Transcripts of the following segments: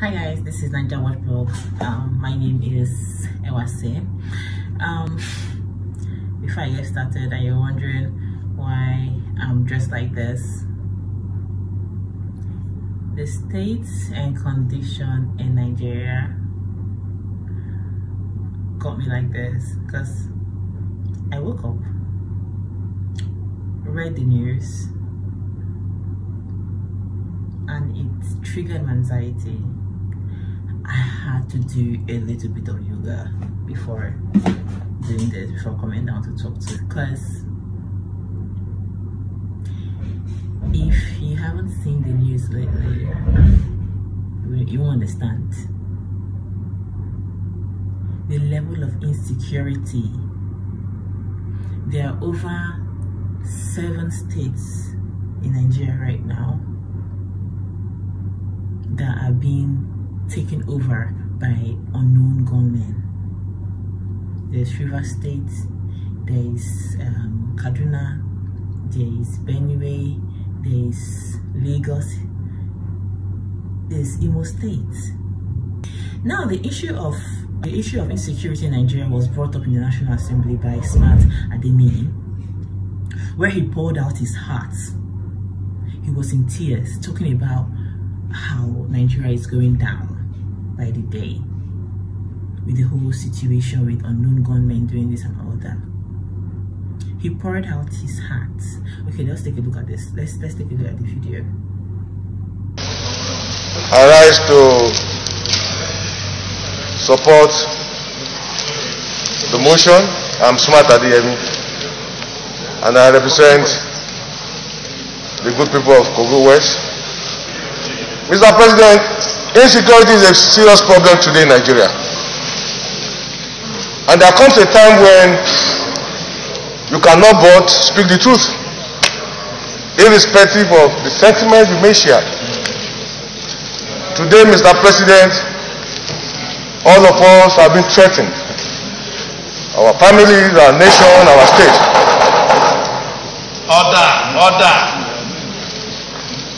Hi guys, this is Naija Watch Blog. My name is Ewasi. Before I get started and you're wondering why I'm dressed like this, the state and condition in Nigeria got me like this because I woke up, read the news, and it triggered my anxiety. I had to do a little bit of yoga before doing this, before coming down to talk to you, because if you haven't seen the news lately, you won't understand the level of insecurity. There are over 7 states in Nigeria right now that are being taken over by unknown gunmen. There's River State, there's Kaduna, there's Benue, there's Lagos, there's Imo State. Now, the issue of insecurity in Nigeria was brought up in the National Assembly by Smart Adeyemi, where he poured out his heart. He was in tears, talking about how Nigeria is going down by the day with the whole situation with unknown gunmen doing this and all that. He poured out his heart. Okay, let's take a look at this. Let's take a look at the video. I rise to support the motion. I'm Smart Adeyemi, and I represent the good people of Kogi West. Mr. President, insecurity is a serious problem today in Nigeria. And there comes a time when you cannot but speak the truth, irrespective of the sentiment you may share. Today, Mr. President, all of us have been threatened. Our families, our nation, our state. Order, order.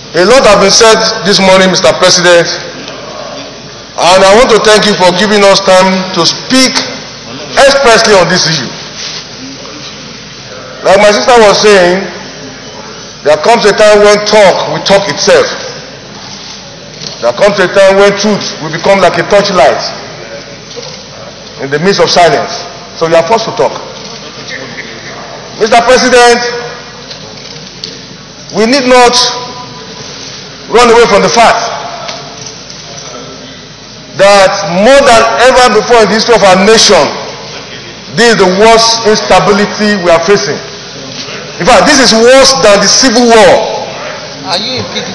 A lot has been said this morning, Mr. President, and I want to thank you for giving us time to speak expressly on this issue. Like my sister was saying, there comes a time when talk will talk itself. There comes a time when truth will become like a torchlight in the midst of silence. So you are forced to talk. Mr. President, we need not run away from the fact that more than ever before in the history of our nation, this is the worst instability we are facing. In fact, this is worse than the civil war. Are you in PDP?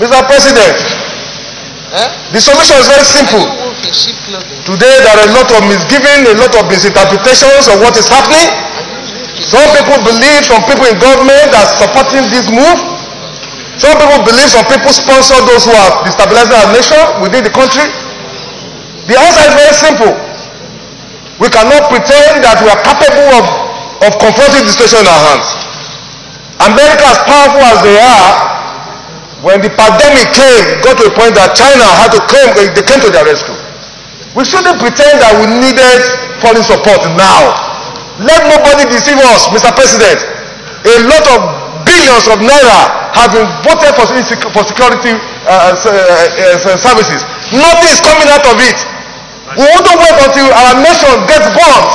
Mr. President, the solution is very simple. Today there are a lot of misgivings, a lot of misinterpretations of what is happening. Some people believe, some people in government are supporting this move. Some people believe, some people sponsor those who are destabilizing our nation within the country. The answer is very simple. We cannot pretend that we are capable of confronting the situation in our hands. America, as powerful as they are, when the pandemic came, got to a point that China had to claim, they came to their rescue. We shouldn't pretend that we needed foreign support now. Let nobody deceive us, Mr. President. A lot of billions of naira have been voted for security services. Nothing is coming out of it. We won't wait until our nation gets bombed.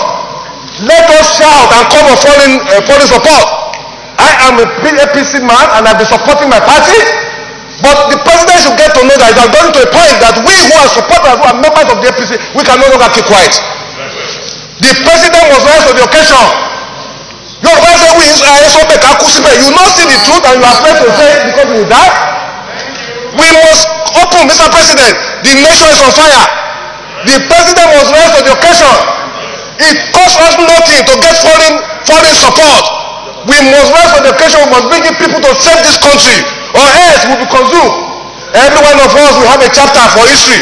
Let us shout and call for foreign support. I am a APC man and I've been supporting my party, but the president should get to know that it has gotten to a point that we who are supporters, who are members of the APC, we can no longer keep quiet. The president must rise to the occasion. You will not see the truth and you are afraid to say it because you will die. We must open, Mr. President. The nation is on fire. The president must rise to the occasion. It costs us nothing to get foreign support. We must rise to the occasion. We must bring in people to save this country, or else we'll be consumed. Every one of us will have a chapter for history.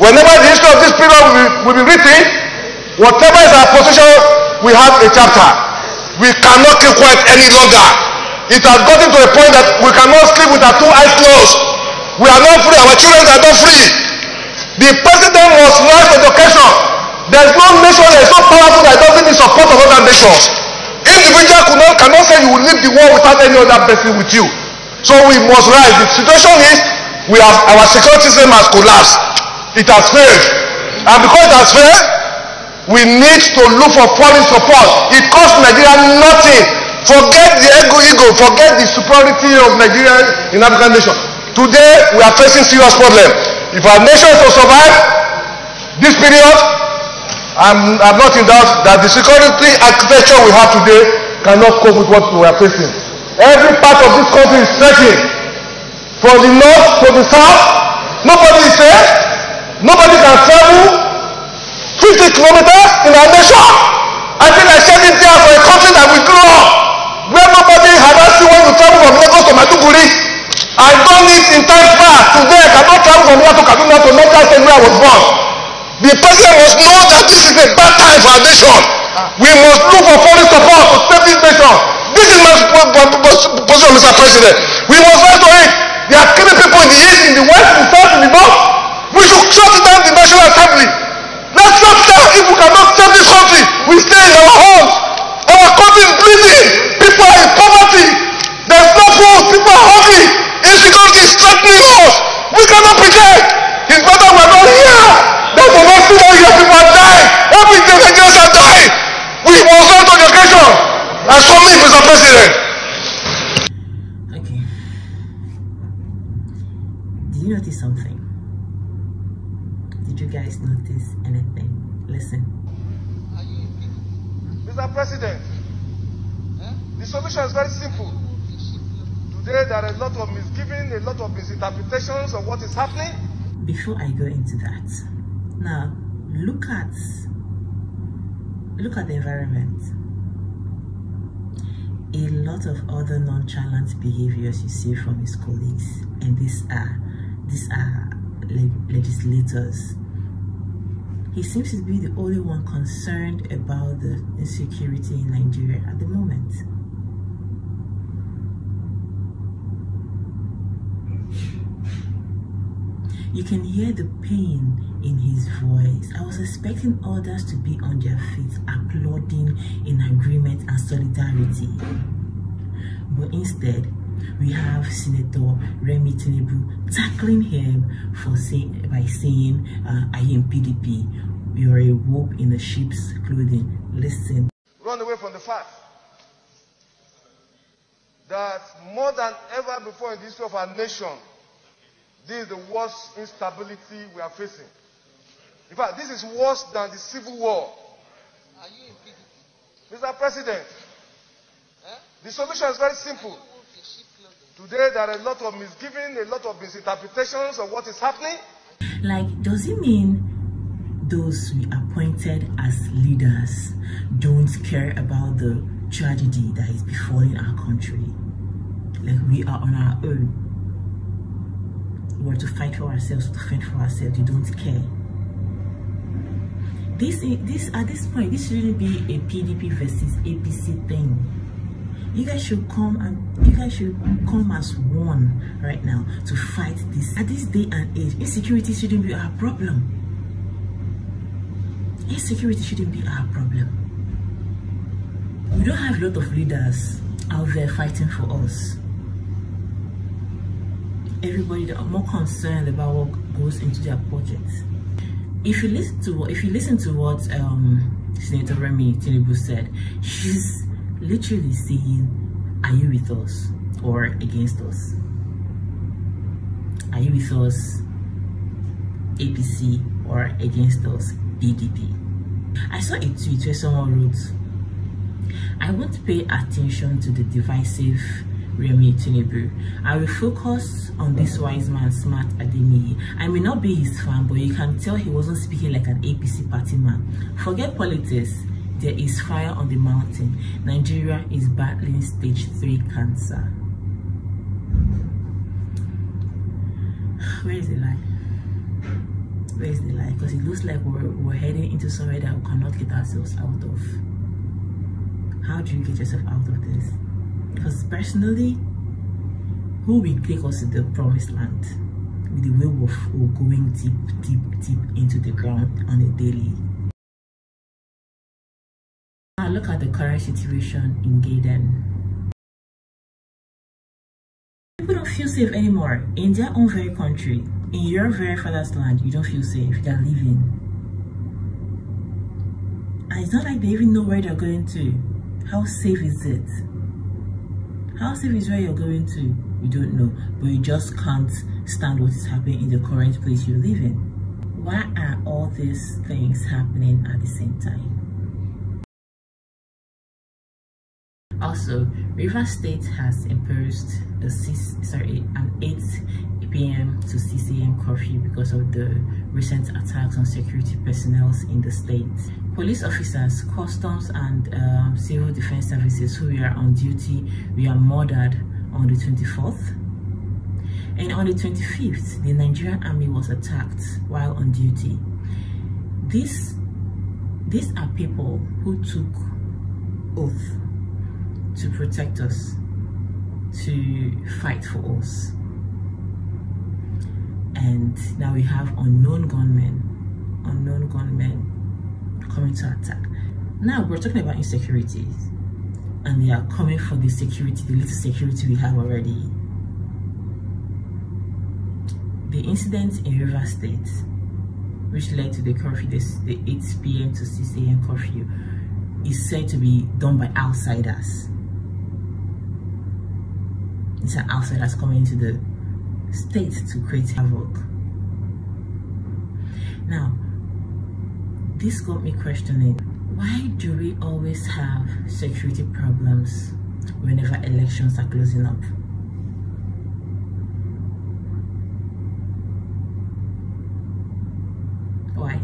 Whenever the history of this period will be written, whatever is our position, we have a chapter. We cannot keep quiet any longer. It has gotten to a point that we cannot sleep with our two eyes closed. We are not free. Our children are not free. The president must rise to the occasion. There is no nation that is so powerful that doesn't need support of other nations. Individual cannot say you will leave the world without any other person with you. So we must rise. The situation is we have our security system has collapsed. It has failed. And because it has failed, we need to look for foreign support. It costs Nigeria nothing. Forget the ego, forget the superiority of Nigeria in African nation. Today, we are facing serious problems. If our nation is to survive this period, I'm not in doubt that the security architecture we have today cannot cope with what we are facing. Every part of this country is threatened. From the north to the south, nobody is safe. Nobody can travel 50 kilometers in our nation. I think I shed it there for a country that we grew up. Where nobody harassing when you travel from Lagos to Maiduguri. I done it in times past. Today I cannot travel from here to Kaduna to Lagos State where I was born. The president must know that this is a bad time for our nation. We must look for foreign support to save this nation. This is my position, Mr. President. We must rise to it. There are killing people in the east, in the west, in the south, in the north. We should shut down the National Assembly. Let's not tell if we cannot save this country. We stay in our homes. Our country is bleeding. People are in poverty. There's no food. People are hungry. Insecurity is threatening us. We cannot pretend. It's better we're not here. That's the last thing we hear. People are dying. Every day Nigerians are dying. We must not on the occasion. And so me, Mr. President. Okay. Did you notice something? Did you guys notice anything? Listen. Mr. President. The solution is very simple. Today there are a lot of misgiving, a lot of misinterpretations of what is happening. Before I go into that, now look at the environment. A lot of other nonchalant behaviors you see from his colleagues, and these are legislators. He seems to be the only one concerned about the insecurity in Nigeria at the moment. You can hear the pain in his voice. I was expecting others to be on their feet, applauding in agreement and solidarity. But instead, we have Senator Remi Tinubu tackling him by saying, I am PDP. You are a wolf in a sheep's clothing. Listen. Run away from the fact that more than ever before in the history of our nation, this is the worst instability we are facing. In fact, this is worse than the civil war. Are you in PDP? Mr. President, the solution is very simple. Today there are a lot of misgiving, a lot of misinterpretations of what is happening. Like, does it mean those we appointed as leaders don't care about the tragedy that is befalling our country? Like, we are on our own. We are to fight for ourselves, to fend for ourselves. You don't care. This at this point, this shouldn't be a PDP versus APC thing. You guys should come as one right now to fight this. At this day and age, insecurity shouldn't be our problem. Insecurity shouldn't be our problem. We don't have a lot of leaders out there fighting for us. Everybody that are more concerned about what goes into their projects. If you listen to what Senator Remi Tinubu said, she's literally saying, "Are you with us or against us? Are you with us, APC, or against us, PDP?" I saw a tweet where someone wrote, "I won't pay attention to the divisive Remi Tinubu. I will focus on this wise man, Smart Adeyemi. I may not be his fan, but you can tell he wasn't speaking like an APC party man. Forget politics. There is fire on the mountain. Nigeria is battling stage 3 cancer." Where is the lie? Where is the lie? Because it looks like we're heading into somewhere that we cannot get ourselves out of. How do you get yourself out of this? Because personally, who will take us to the promised land? with the way of going deep into the ground on a daily. Now look at the current situation in Gaydon. People don't feel safe anymore in their own very country. In your very father's land, you don't feel safe. They're leaving. And it's not like they even know where they're going to. How safe is it? How safe is where you're going to? You don't know, but you just can't stand what is happening in the current place you live in. Why are all these things happening at the same time? Also, Rivers State has imposed a 8 p.m. to 6 a.m. curfew because of the recent attacks on security personnel in the state. Police officers, customs and civil defense services who were on duty were murdered on the 24th, and on the 25th the Nigerian army was attacked while on duty. These are people who took oath to protect us, to fight for us. And now we have unknown gunmen coming to attack. Now we're talking about insecurities, and they are coming for the security, the little security we have already. The incident in Rivers State, which led to the curfew, the 8 p.m. to 6 a.m. curfew, is said to be done by outsiders. These are outsiders coming into the state to create havoc. Now, this got me questioning, why do we always have security problems whenever elections are closing up? Why?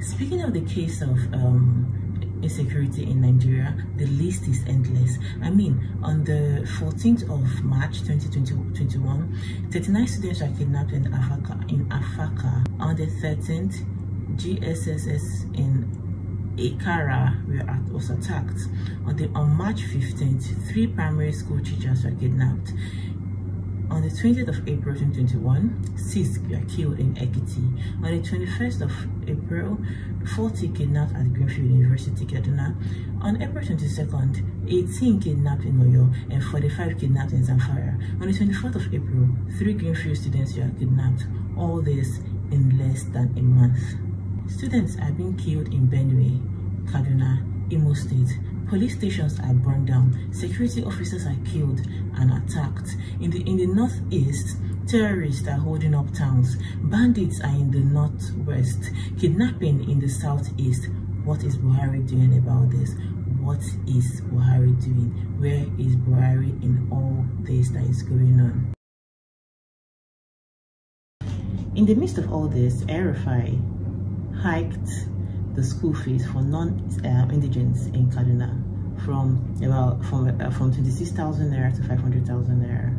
Speaking of the case of insecurity in Nigeria, the list is endless. I mean, on the 14th of March 2021, 39 students were kidnapped in Afaka. On the 13th, GSSS in Ikara was attacked. On March 15th, 3 primary school teachers were kidnapped. On the 20th of April 2021, 6 were killed in Ekiti. On the 21st of April, 40 kidnapped at Greenfield University, Kaduna. On April 22nd, 18 kidnapped in Oyo and 45 kidnapped in Zamfara. On the 24th of April, 3 Greenfield students were kidnapped. All this in less than a month. Students are being killed in Benue, Kaduna, Imo State. Police stations are burned down, security officers are killed and attacked. In the northeast, terrorists are holding up towns, bandits are in the northwest, kidnapping in the southeast. What is Buhari doing about this? What is Buhari doing? Where is Buhari in all this that is going on? In the midst of all this, Erufai hiked the school fees for non-indigents in Kaduna from 26,000 naira to 500,000 naira.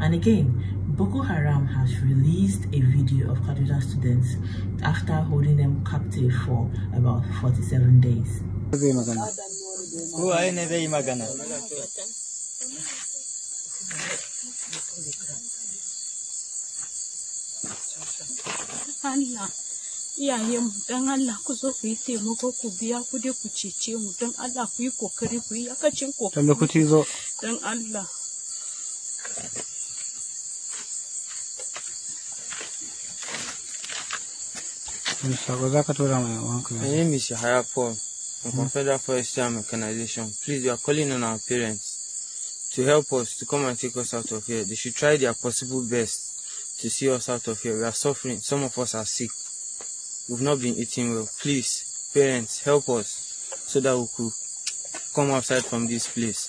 And again, Boko Haram has released a video of Kaduna students after holding them captive for about 47 days. Allah, iyayen mu dan Allah ku zo ku yi taimako ku biya ku dai ku cece mu dan Allah ku yi kokari ku yi akacin kokari dan Allah mun sako zaka tura mai wanka eh mi shi haya form from Federal Forestry Mechanization. Please, we are calling on our parents to help us to come and take us out of here. They should try their possible best to see us out of here. We are suffering. Some of us are sick. We've not been eating well. Please, parents, help us so that we could come outside from this place.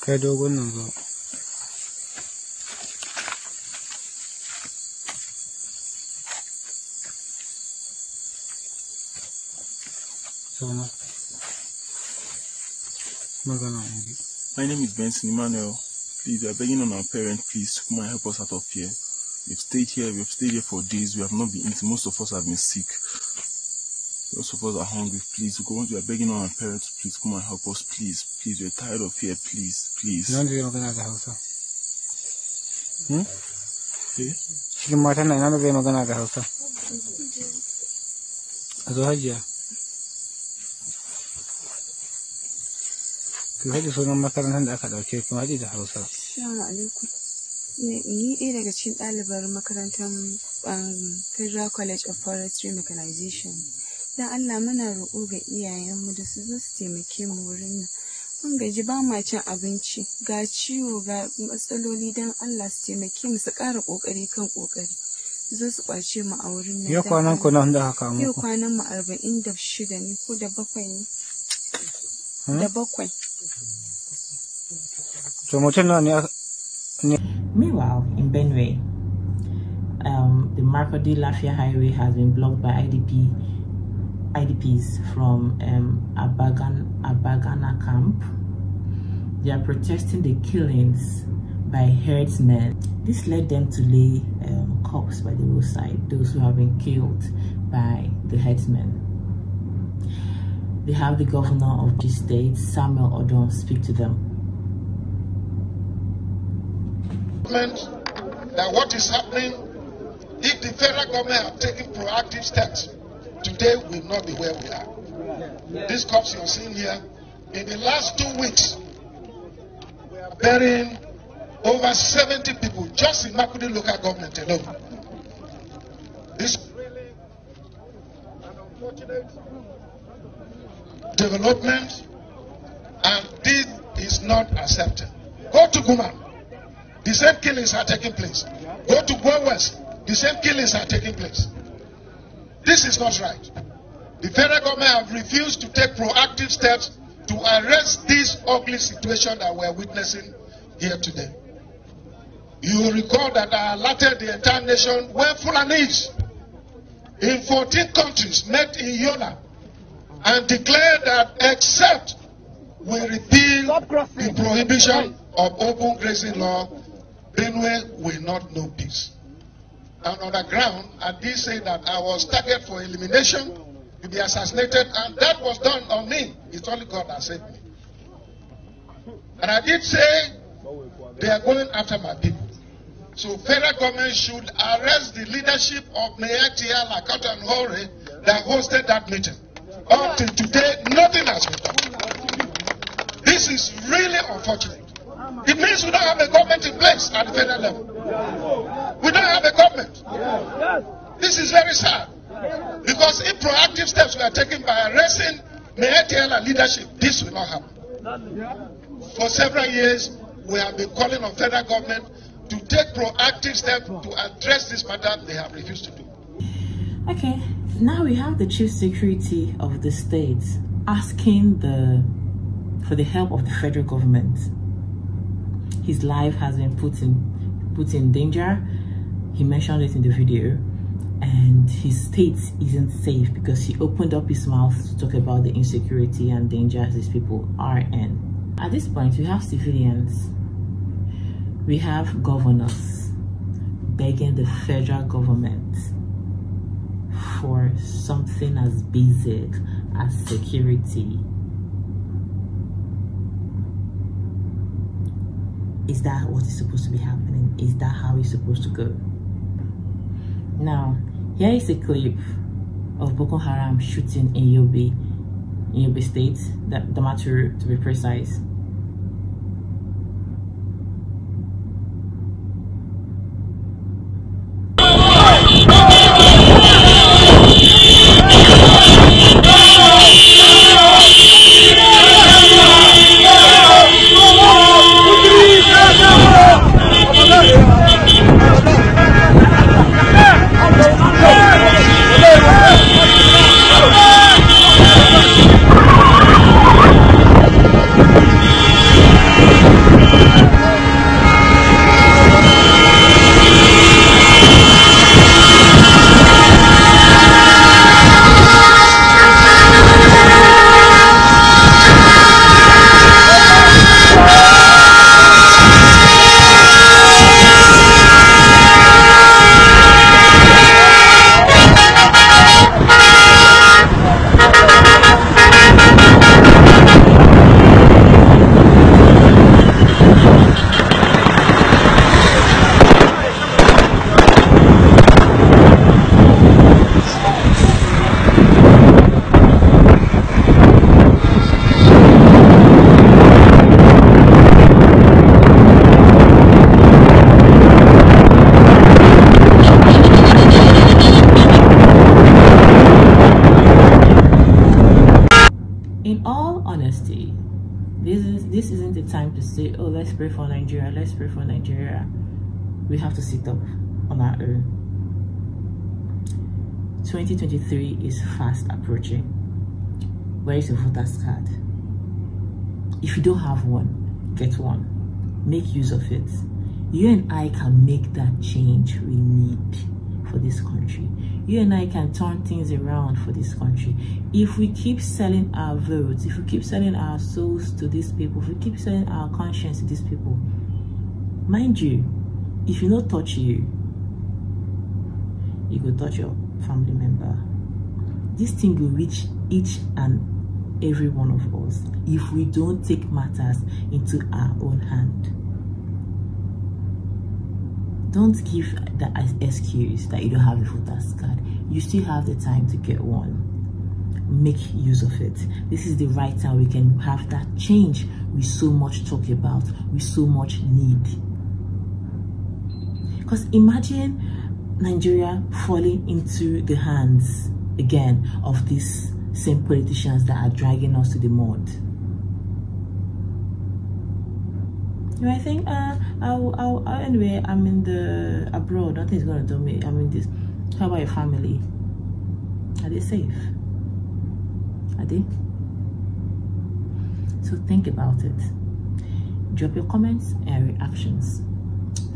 My name is Benson Emmanuel. Please, we are begging on our parents, please, to come and help us out of here. We've stayed here for days, we have not been eating, most of us have been sick. Those of us are hungry, please. We are begging our parents, please come and help us, please. Please, we're tired of here, please, please. You don't do anything at the house, huh? Eh? You might have another game again at the house, huh? As well, yeah. You had your son, my parents, and I had okay, come out of the house, huh? Sure, ni ɗaya daga cikin ɗalibar makarantar Federal College of Forestry Mechanization. Dan Allah muna roƙo ga iyayenmu da su zo su taimake mu wurin nan. Mun gaji ba ma cin abinci, ga ciwo, ga matsaloli dan Allah su taimake mu su ƙara ƙoƙari kan ƙoƙari. Zo su ƙwace mu a wurin nan. Yau kwanan ku nan da haka muku? Yau kwanan mu 46 ne ko da 7 ne? Da 7. To mutum na ne. Meanwhile, in Benue, the Makurdi Lafia Highway has been blocked by IDPs from Abagana camp. They are protesting the killings by herdsmen. This led them to lay corpses by the roadside, those who have been killed by the herdsmen. They have the governor of the state, Samuel Odon, speak to them. That what is happening, if the federal government have taken proactive steps, today will not be where we are. Yeah. This corpse you're seeing here, in the last 2 weeks, we are burying over 70 people just in Makurdi local government alone. This is really an unfortunate development, and this is not accepted. Go to Guma. The same killings are taking place. Go to Kogi West. The same killings are taking place. This is not right. The federal government have refused to take proactive steps to arrest this ugly situation that we are witnessing here today. You will recall that I alerted the entire nation where Fulanis in 14 countries met in Yola and declared that except we repeal the prohibition of open grazing law, Benue will not know peace. And on the ground, I did say that I was targeted for elimination, to be assassinated, and that was done on me. It's only God that saved me. And I did say they are going after my people. So federal government should arrest the leadership of Naija Watch Blog that hosted that meeting. Up to today, nothing has been done. This is really unfortunate. It means we don't have a government in place at the federal level. We don't have a government. This is very sad. Because if proactive steps were taken by arresting Naija leadership, this will not happen. For several years, we have been calling on federal government to take proactive steps to address this matter. They have refused to do. Okay, now we have the chief security of the state asking for the help of the federal government. His life has been put in danger. He mentioned it in the video, and his state isn't safe because he opened up his mouth to talk about the insecurity and danger these people are in. At this point, we have civilians, we have governors begging the federal government for something as basic as security. Is that what is supposed to be happening? Is that how it's supposed to go? Now, here is a clip of Boko Haram shooting in Yobe, State, Damaturu to be precise. in all honesty, this isn't the time to say, oh, let's pray for Nigeria, let's pray for Nigeria. We have to sit up on our own. 2023 is fast approaching. Where is your voter's card? If you don't have one, get one. Make use of it. You and I can make that change we need for this country. You and I can turn things around for this country. If we keep selling our votes, if we keep selling our souls to these people, if we keep selling our conscience to these people, mind you, if you don't touch you, you go touch your family member. This thing will reach each and every one of us if we don't take matters into our own hand. Don't give the excuse that you don't have a voter's card. You still have the time to get one. Make use of it. This is the right time we can have that change we so much talk about, we so much need. Because imagine Nigeria falling into the hands again of these same politicians that are dragging us to the mud. You might think, anyway, I'm in the abroad, nothing's gonna do me. I mean, this. How about your family? Are they safe? Are they? So think about it. Drop your comments and reactions.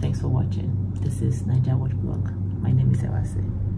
Thanks for watching. This is Naija Watch Blog. My name is Ewasi.